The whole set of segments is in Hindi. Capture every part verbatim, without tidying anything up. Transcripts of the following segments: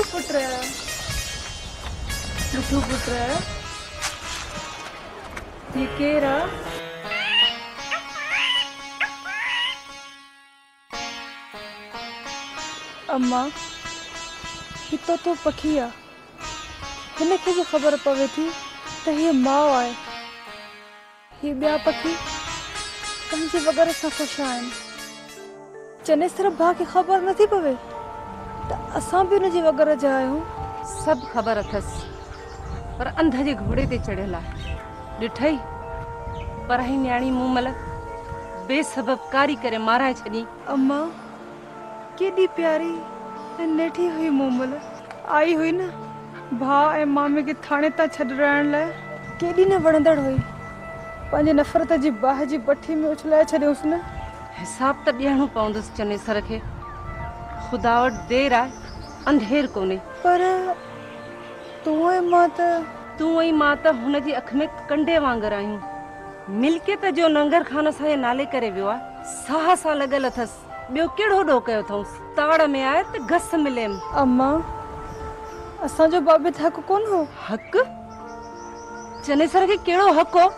मिठू पुत्र मिठू पुत्र केरा अम्मा हितो तो पखिया हिने के भी खबर पवे थी तो ये माओ आए ये ब्या पखी पंजी वगैरह सा खुश आए चने सिर्फ भा की खबर न थी पवे तो असा भी उनजी वगैरह जाए हूं सब खबर अथस पर अंधा जे घोड़े ते चढ़ला डिठई पर ही न्याणी मुंह मल बेसबब कारी करे मारा छनी अम्मा केडी प्यारी नेठी हुई मोमल आई हुई ना भा ए मामे के थाने ता छड रहन ले केडी न वणदड़ हुई पंजे नफरत जी बाह जी बठी में उछलाए छडे उसने हिसाब त देणो पवंदस चनेसर के खुदावट देर आ अंधेर कोने पर तू ए माता तू ए माता हुन जी अख में कंडे वांगर आयू मिलके त जो नंगर खान सा नाले करे वियो आ साहा सा लगल अथस बियो केड़ो डो कयो थौ ताड़ में आए त गस मिलेम अम्मा असा जो बाबे हक कोन हो हक चनेसर के केड़ो हक हो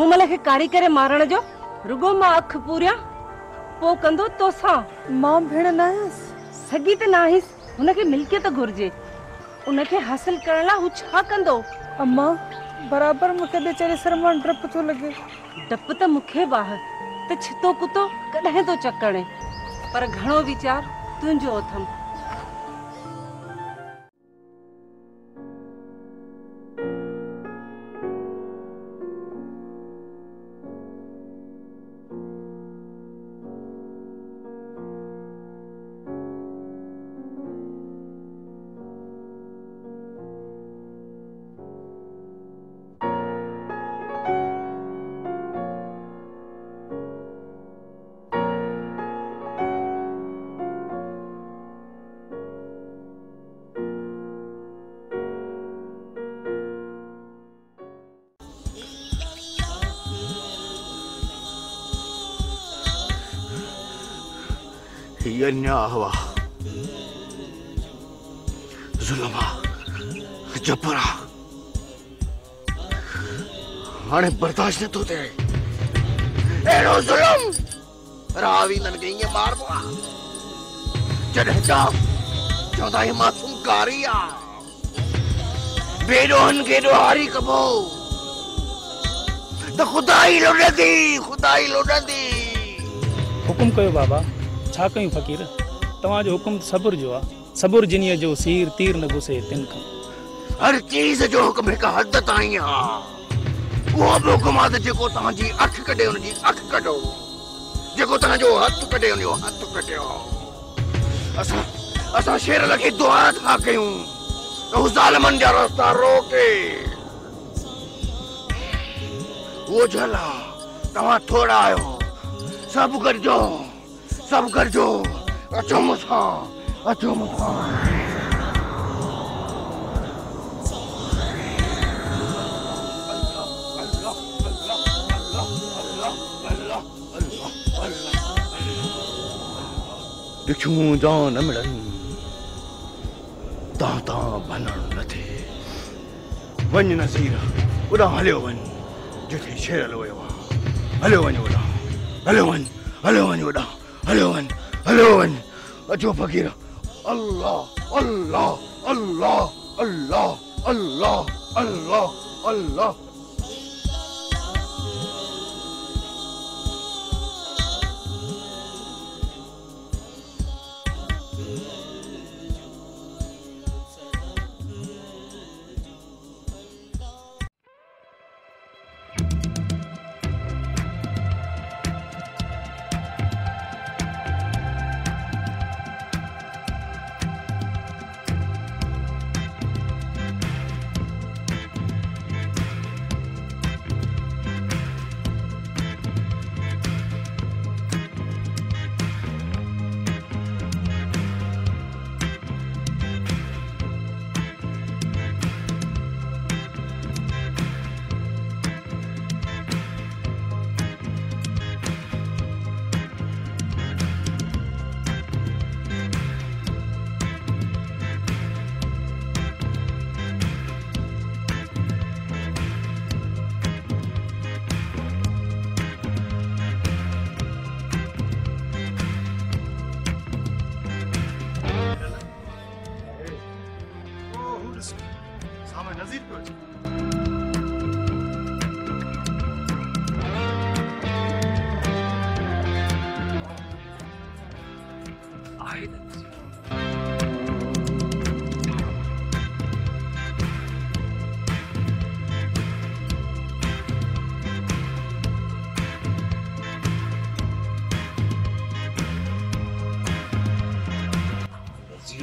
मु मले के कारी करे मारण जो रुगो मा अख पूरिया पो कंदो तोसा मां भेण नास सगी त नाहिस उन के मिलके त घुरजे उन के हासिल करला हु छा कंदो अम्मा बराबर मुके दे चनेसर मन डप तो लगे डप त मुखे बाहर त छितो कुतो कढे तो चकणे पर घणो विचार तुंजो अथम हवा जुलमा जबरा हाने बर्दाश्त न तो थे एड़ो जुलम रावी नन गई ये मार बुआ जड़े जा चौदा ही मासूम कारिया बेडोहन के दोहारी कबो तो खुदाई लोडे दी खुदाई लोडे दी हुकुम कयो बाबा छा कयूं फकीर तवा जो हुक्म सब्र जो आ सब्र जिनिया जो सिर तीर न घुसे तिन का हर चीज जो हुक्म का हद ताई आ वो हुक्म आ जेको ता जी अख कढे उन जी अख कढो जेको ता जो हाथ कढे उन जो हाथ कढो असा असा शेर लगी दुआ था कयूं तो जालमन जा रास्ता रोके वो जला तवा थोड़ा आयो सब कर जो सब कर जो अचो मुसा अचो मुसा बिखू जान मिलन ताता बनन न थे वन नसीर उड़ा हलो वन जिथे शेर लोए वा हलो वन उड़ा हलो वन हलो वन उड़ा हेलो वन हेलो वन अजो फकीर अल्लाह अल्लाह अल्लाह अल्लाह अल्लाह अल्लाह अल्लाह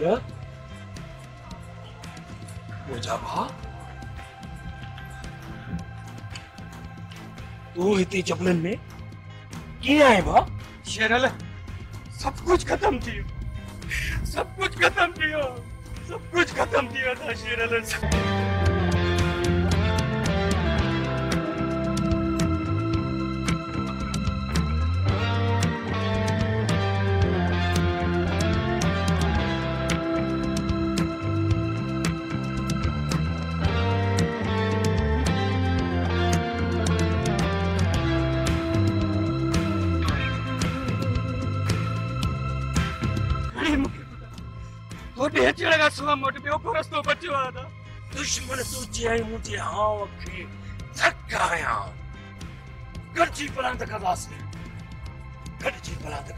कीमत मुजबा तू हिती जबलन में किया है बा शेरल सब कुछ खत्म थी सब कुछ खत्म किया सब कुछ खत्म किया था शेरल। दुश्मन मुझे गड़जी पलांत गड़जी पलांत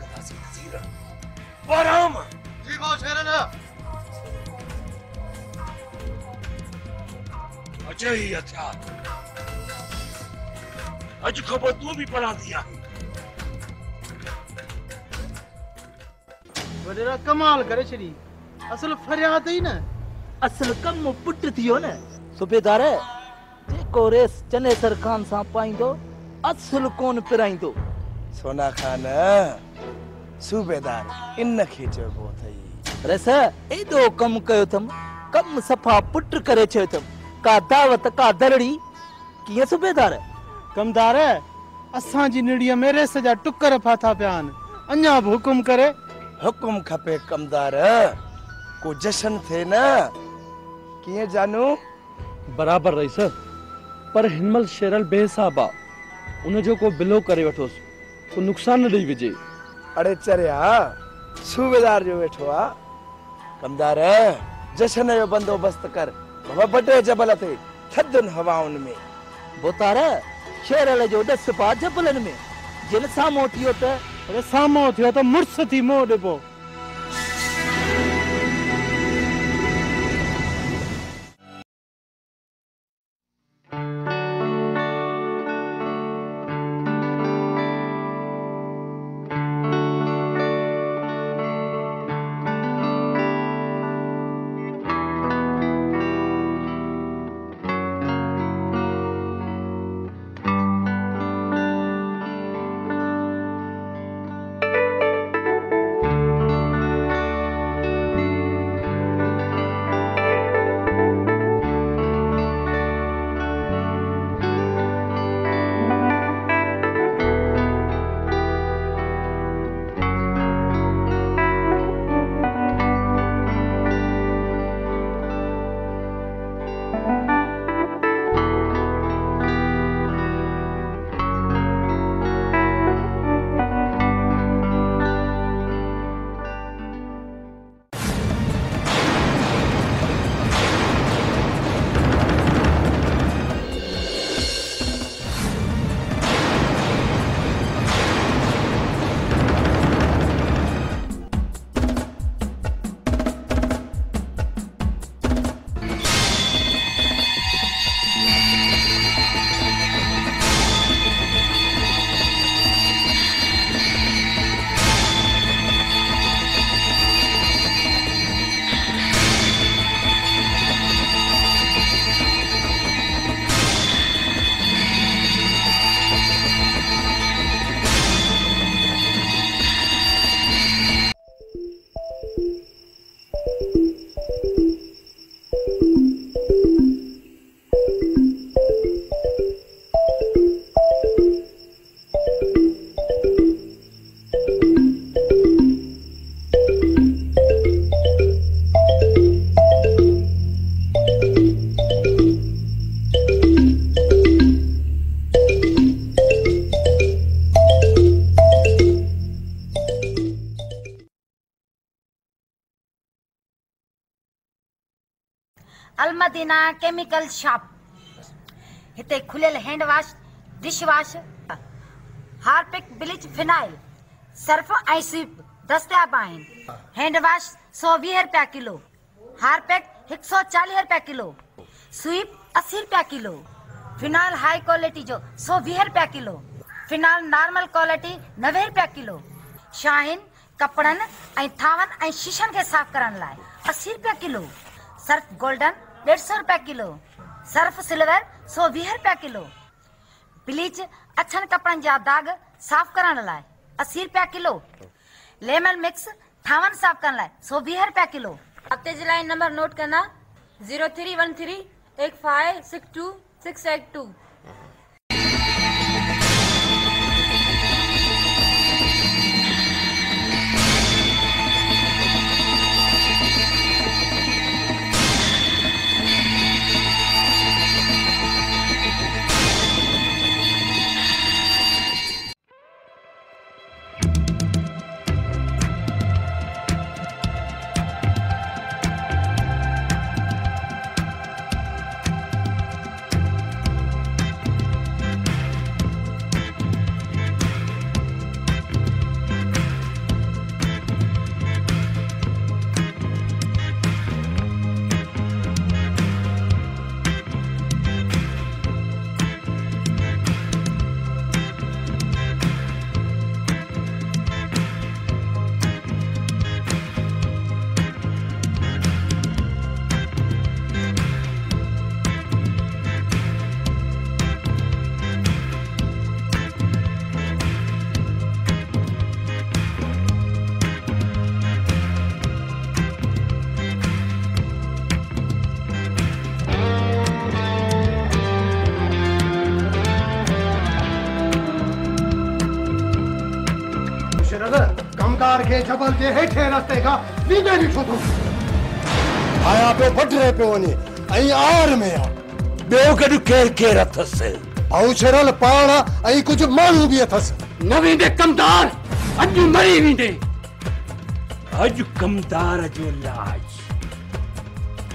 अजय ही अच्छा अज खबर तू भी पला दिया कमाल करे छड़ी असल फरियाद ही ना असल कम पुट थियो ना सुबेदार जेको रेस चने सरखान सा पाइंदो असल कोन पिराइंदो सोना खान सुबेदार इन खीचो बो थई रेस एदो कम कयो थम कम सफा पुट करे छे थम का दावत का दरड़ी किए सुबेदार कमदार असा जी निड़िया में रेस जा टुकर फाथा प्यान अन्या हुकुम करे हुकुम खपे कमदार को जशन थे ना किए जानू बराबर रही सर पर हिनमल शेरल बेहसाबा उन जो को बिलो करे वठोस को नुकसान न दी विजे अरे चरिया सूबेदार जो वेठवा कमदार जशन यो बंदोबस्त कर बाबा बटे जबल थे थदन हवाउन में बोतार शेरल जो दस पा जबलन में जिन सामो थियो त अरे सामो थियो त मुर्स थी मो देबो अलमदीना केमिकल शॉप हिते खुलियल hand wash dish wash Harpic bleach phenyl Surf ऐं सीप दस्तयाब आहिनि। हैंड वॉश सौ वीह रुपया किलो हार्पिक एक सौ चालीह रुपया किलो स्वीप अस्सी रुपया किलो फिनाइल हाई क्वालिटी जो सौ वीह रुपया किलो फिनाइल नॉर्मल क्वालिटी नवे रुपया किलो शाइन कपड़न ऐं थावन ऐं शीशन के साफ करण लाइ अस्सी रुपया किलो, सर्फ गोल्डन डेढ़ सौ रुपया किलो, सर्फ सिल्वर सौ बीह रुपया किलो। ब्लीच अच्छन कपड़न जा दाग साफ करण लाए अस्सी रुपया किलो। लेमन मिक्स ठावन साफ करने लाए सौ बीह रुपया किलो। आपके जिला नंबर नोट करना zero three one three eight five six two six eight two. जबल के हेठे रस्ते का नीचे निकलो तू आया पे बट रहे पे वने आई आर में आ बेओ कड केर केर अथस आउ छरल पाणा आई कुछ मानू भी अथस नवी दे कमदार अज मरी विंदे अज कमदार जो लाज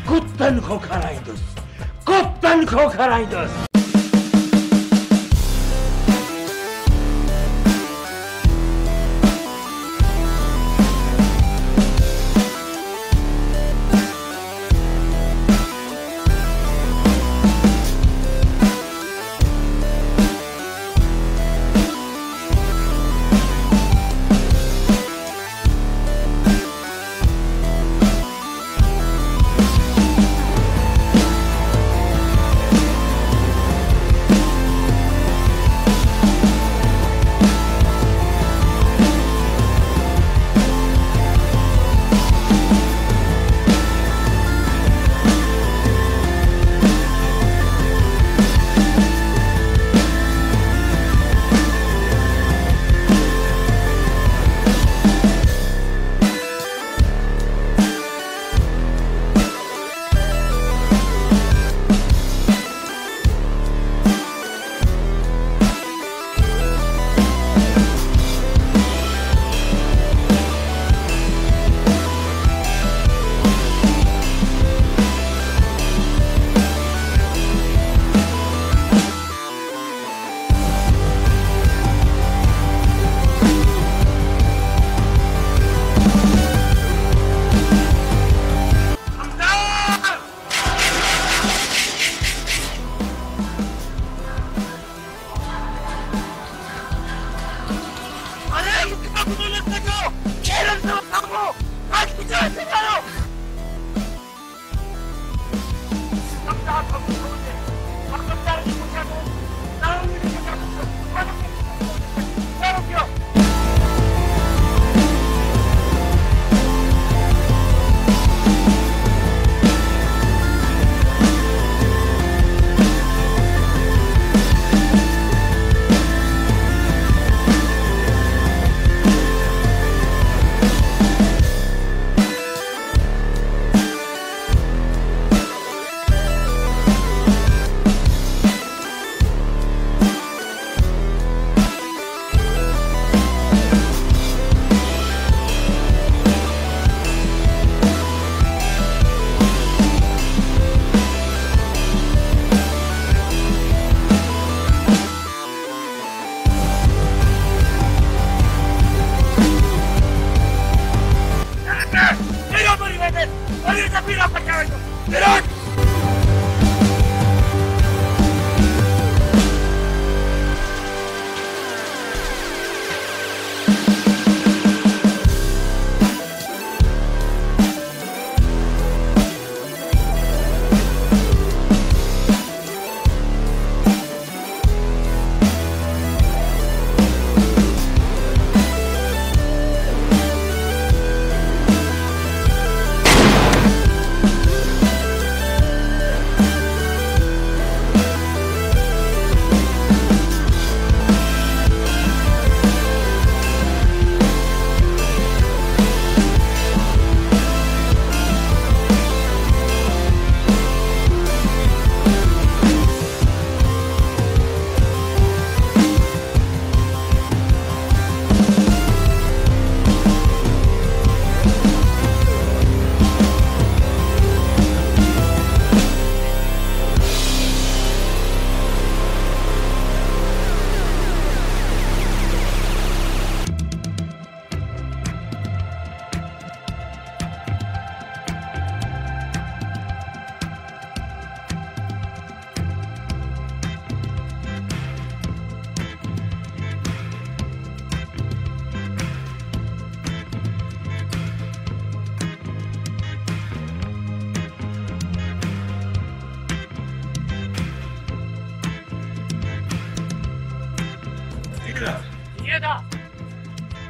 कुत्तन को खराई दस कुत्तन को खराई दस।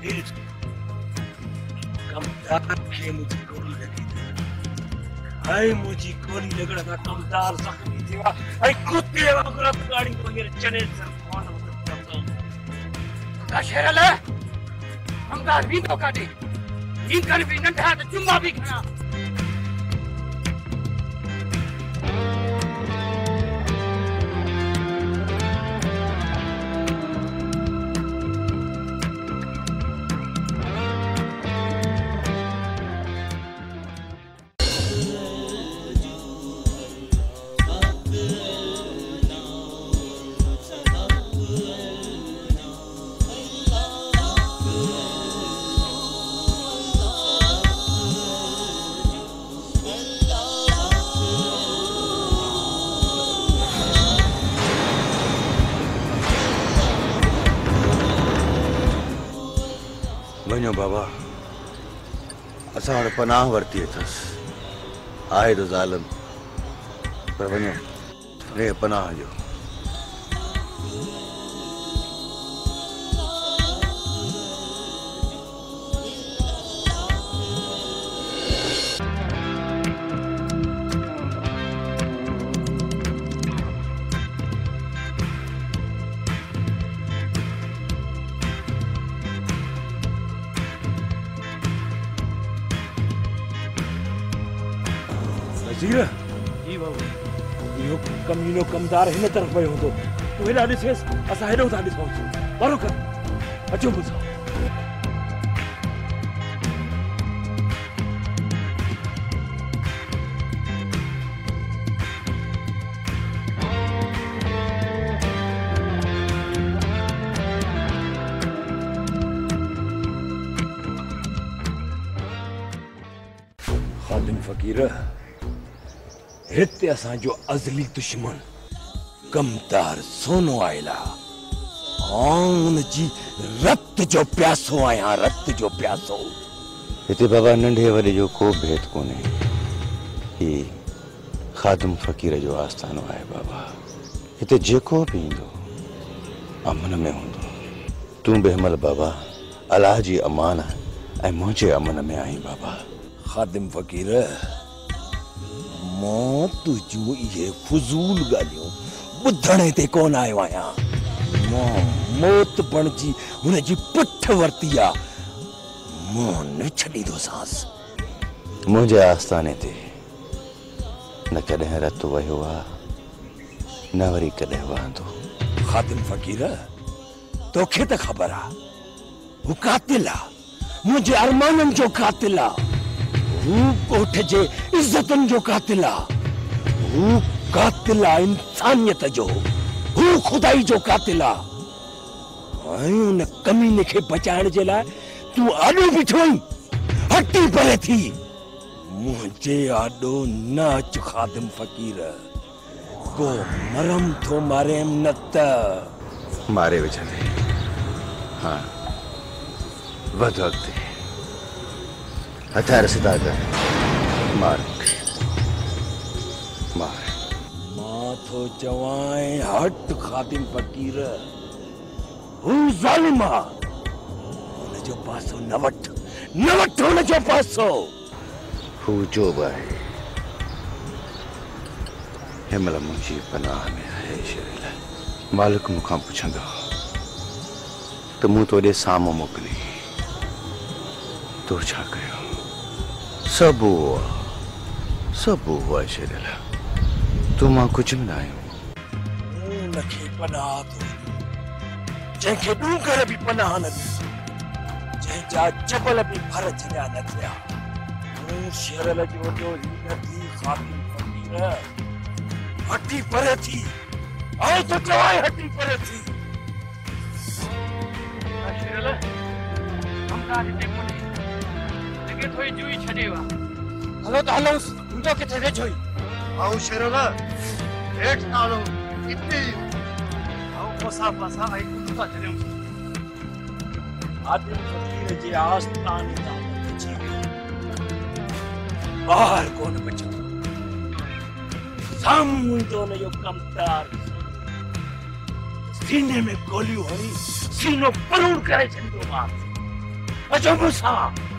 भेज कमदार के मुझे गोल लगी हाय मुझे गोल लगड़ा था कमदार सखनी देवा हाय कुत्ते वाला करा गाड़ी को मेरे चने से कौन मतलब का शहरल है कमदार भी तो काटे इन कर भी नंठा तो चुम्मा भी खाना बाबा असाड़ पनाह वरती अथस आए तो जालम पर वने रे पनाह जो नो कमदार हिन तरफ पे हो तो हेडा दिस असा हेडो था दिस बरो कर अचो बुझो खादिम फकीर हिते असा जो अजली दुश्मन कमदार सोनो आयला आन जी रक्त जो प्यासो आया रक्त जो प्यासो हिते बाबा नंढे वडे जो को भेद कोने ही खादिम फकीर जो आस्थानो है बाबा हिते जेको भी इंदो अमन में होंदो तू बेहमल बाबा अल्लाह जी अमान है मुझे अमन में आई बाबा खादिम फकीर मौत तुझो ये फजूल गालियों बुधणे ते कोन आयो आया मौत बणजी हुन जी पुठ वरती आ मन न छडी दो सांस मुझे आस्थाने ते न कदे रत वयो आ न वरी कदे वांदो खादिम फकीर तोखे त खबर आ वो कातिल आ मुझे अरमानन जो कातिल आ कोठ जे इज्जतन जो कातिला वो कातिला इंसानियत जो वो खुदाई जो कातिला उन कमीने के बचाने जे लाए तू आडो बिठो हट्टी परे थी मुझे आडो ना अच खादिम फकीर को मरम थो मारे नत मारे विचले हाँ वदते हथार सिदा कर मार मार माथो जवाए हट खादिम फकीर हूं जालिमा उन जो पासो नवट नवट उन जो पासो हूं जो बाए हिमल मुझी पनाह में है शरीला मालिक मुखा पुछंदा तो मुंह तोड़े सामो मोकली तो छा कयो सब हुआ सब हुआ शेरला तुम आ कुछ में ना आयो नखे पना तो जेखे दू कर भी पना न जे जा जबल भी भर छया न छया हूं शेरला जो जो न थी खातिर फकीर हट्टी परे थी आओ तो चवाई हट्टी परे थी शेरला हम का हिते मुनी के थोई जुई छडेवा हलो त हलो तुंजो के थे जोई आऊ शेरला हेठ नालो इतनी आऊ पसा पसा आई कुत्ता चले आदिम फकीर जी आस्थान ता जी बाहर कोन बचो साम मुंदो ने यो कमदार सीने में गोली होई सीनो परूर करे छंदो मार अजब सा